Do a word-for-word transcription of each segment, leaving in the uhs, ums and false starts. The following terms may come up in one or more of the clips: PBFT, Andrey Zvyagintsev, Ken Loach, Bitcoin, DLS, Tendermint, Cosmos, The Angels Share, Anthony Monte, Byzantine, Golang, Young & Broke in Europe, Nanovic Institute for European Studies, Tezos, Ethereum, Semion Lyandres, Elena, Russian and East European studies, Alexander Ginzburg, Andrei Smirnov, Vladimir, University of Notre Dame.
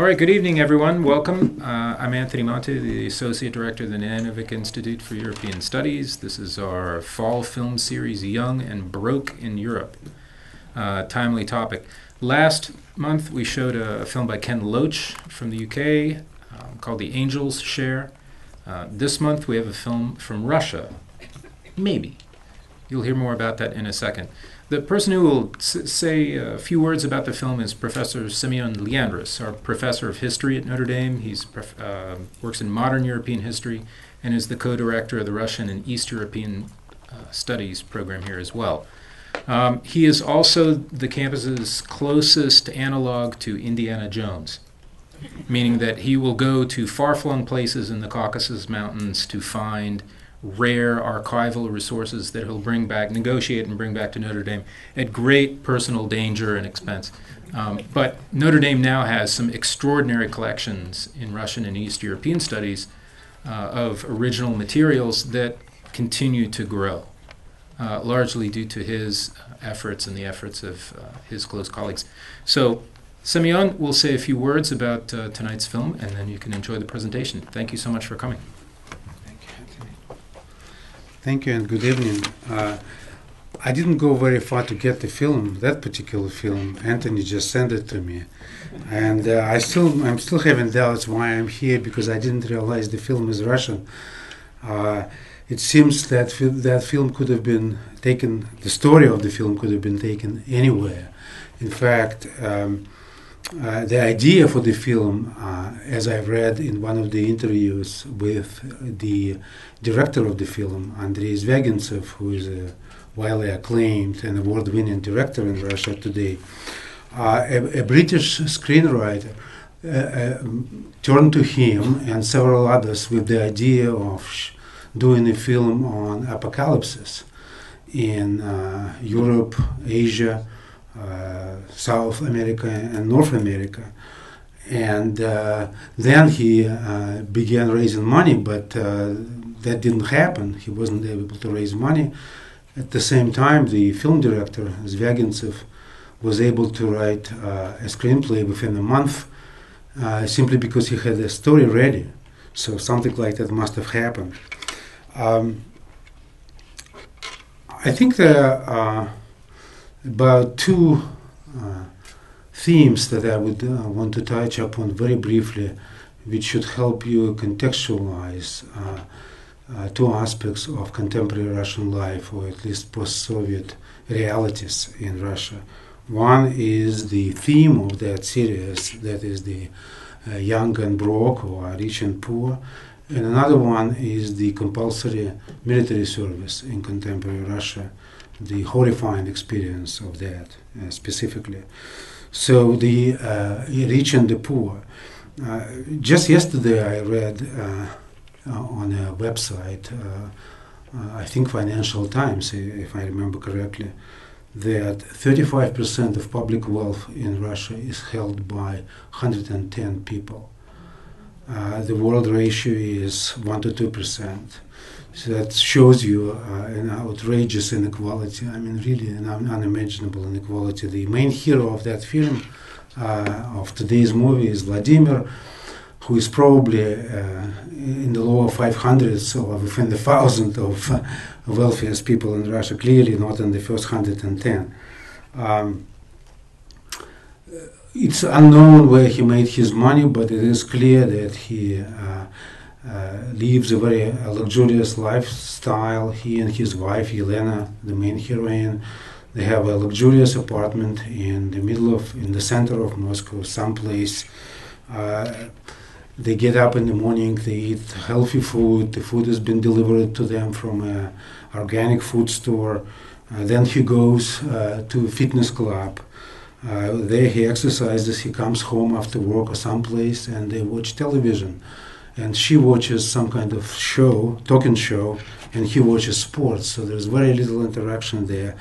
All right, good evening, everyone. Welcome. Uh, I'm Anthony Monte, the Associate Director of the Nanovic Institute for European Studies. This is our fall film series, Young and Broke in Europe. Uh, timely topic. Last month, we showed a, a film by Ken Loach from the U K um, called The Angels Share. Uh, this month, we have a film from Russia. Maybe. You'll hear more about that in a second. The person who will s say a few words about the film is Professor Semion Lyandres, our professor of history at Notre Dame. He uh, works in modern European history and is the co-director of the Russian and East European uh, Studies program here as well. Um, he is also the campus's closest analog to Indiana Jones, meaning that he will go to far-flung places in the Caucasus Mountains to find rare archival resources that he'll bring back, negotiate and bring back to Notre Dame at great personal danger and expense. Um, but Notre Dame now has some extraordinary collections in Russian and East European studies uh, of original materials that continue to grow, uh, largely due to his efforts and the efforts of uh, his close colleagues. So Semyon will say a few words about uh, tonight's film, and then you can enjoy the presentation. Thank you so much for coming. Thank you and good evening. Uh, I didn't go very far to get the film, that particular film. Anthony just sent it to me, and uh, I still, I'm still having doubts why I'm here, because I didn't realize the film is Russian. Uh, it seems that fi that film could have been taken, the story of the film could have been taken anywhere. In fact, um, uh, the idea for the film, uh, as I've read in one of the interviews with the director of the film, Andrey Zvyagintsev, who is a widely acclaimed and award-winning director in Russia today, uh, a, a British screenwriter uh, uh, turned to him and several others with the idea of sh doing a film on apocalypses in uh, Europe, Asia, uh, South America, and North America. And uh, then he uh, began raising money, but uh, that didn't happen. He wasn't able to raise money. At the same time, the film director, Zvyagintsev, was able to write uh, a screenplay within a month uh, simply because he had a story ready. So something like that must have happened. Um, I think there are about two uh, themes that I would uh, want to touch upon very briefly, which should help you contextualize uh, Uh, two aspects of contemporary Russian life, or at least post-Soviet realities in Russia. One is the theme of that series, that is the uh, young and broke, or rich and poor, and another one is the compulsory military service in contemporary Russia, the horrifying experience of that uh, specifically. So the uh, rich and the poor. Uh, just yesterday I read uh, Uh, on a website, uh, uh, I think Financial Times, if I remember correctly, that thirty-five percent of public wealth in Russia is held by one hundred ten people. Uh, the world ratio is one to two percent. So that shows you uh, an outrageous inequality. I mean, really an un unimaginable inequality. The main hero of that film, uh, of today's movie, is Vladimir, who is probably uh, in the lower five hundreds or within the thousand of uh, wealthiest people in Russia, clearly not in the first one hundred ten. Um, it's unknown where he made his money, but it is clear that he uh, uh, lives a very luxurious lifestyle. He and his wife, Elena, the main heroine, they have a luxurious apartment in the middle of, in the center of Moscow, someplace. Uh, They get up in the morning, they eat healthy food, the food has been delivered to them from an organic food store. Uh, then he goes uh, to a fitness club. Uh, there he exercises, he comes home after work or someplace, and they watch television. And she watches some kind of show, talking show, and he watches sports, so there's very little interaction there.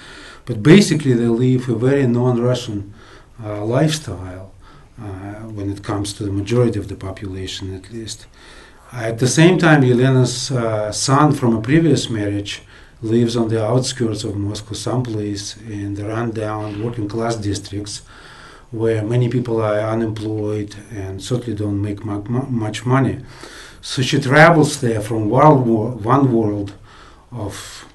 But basically they live a very non-Russian uh, lifestyle. Uh, when it comes to the majority of the population, at least. Uh, at the same time, Elena's uh, son from a previous marriage lives on the outskirts of Moscow, someplace in the run-down working-class districts, where many people are unemployed and certainly don't make much money. So she travels there from world war, one world of,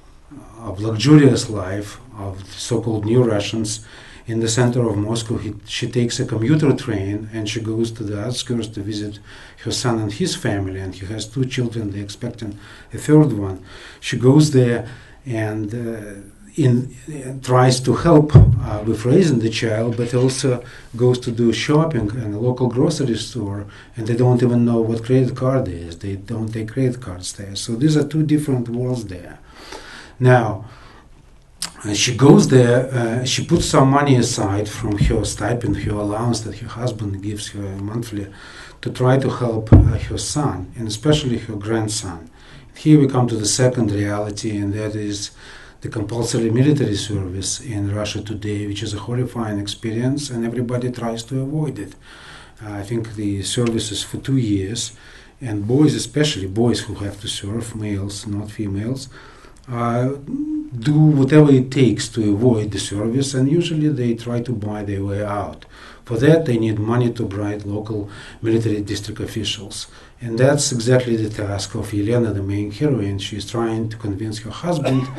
of luxurious life of the so-called New Russians in the center of Moscow. He, she takes a commuter train and she goes to the outskirts to visit her son and his family, and he has two children, they're expecting a third one. She goes there and uh, in, uh, tries to help uh, with raising the child, but also goes to do shopping in a local grocery store, and they don't even know what credit card is. They don't take credit cards there. So these are two different worlds there. Now, uh, she goes there, uh, she puts some money aside from her stipend, her allowance that her husband gives her monthly, to try to help uh, her son, and especially her grandson. Here we come to the second reality, and that is the compulsory military service in Russia today, which is a horrifying experience, and everybody tries to avoid it. Uh, I think the service is for two years, and boys, especially boys who have to serve, males, not females, uh, do whatever it takes to avoid the service, and usually they try to buy their way out. For that, they need money to bribe local military district officials. And that's exactly the task of Elena, the main heroine. She's trying to convince her husband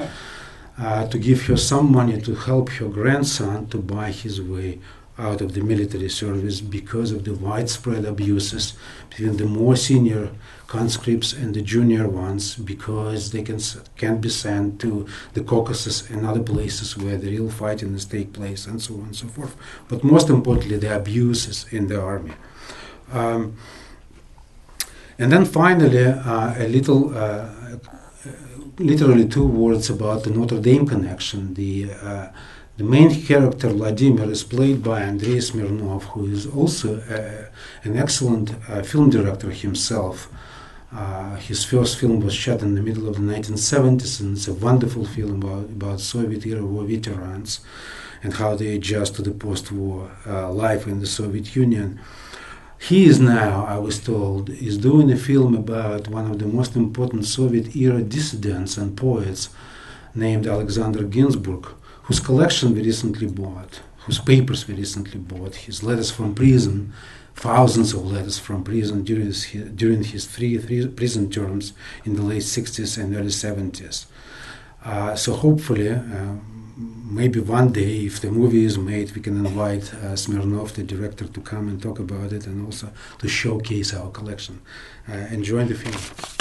uh, to give her some money to help her grandson to buy his way out of the military service because of the widespread abuses between the more senior conscripts and the junior ones, because they can, can be sent to the Caucasus and other places where the real fighting is taking place, and so on and so forth. But most importantly, the abuses in the army. Um, and then finally, uh, a little, uh, literally two words about the Notre Dame connection. The uh, The main character, Vladimir, is played by Andrei Smirnov, who is also uh, an excellent uh, film director himself. Uh, his first film was shot in the middle of the nineteen seventies, and it's a wonderful film about, about Soviet-era war veterans and how they adjust to the post-war uh, life in the Soviet Union. He is now, I was told, is doing a film about one of the most important Soviet-era dissidents and poets named Alexander Ginzburg, whose collection we recently bought, whose papers we recently bought, his letters from prison, thousands of letters from prison during his, during his three, three prison terms in the late sixties and early seventies. Uh, so hopefully, uh, maybe one day, if the movie is made, we can invite uh, Smirnov, the director, to come and talk about it, and also to showcase our collection uh, and join the film.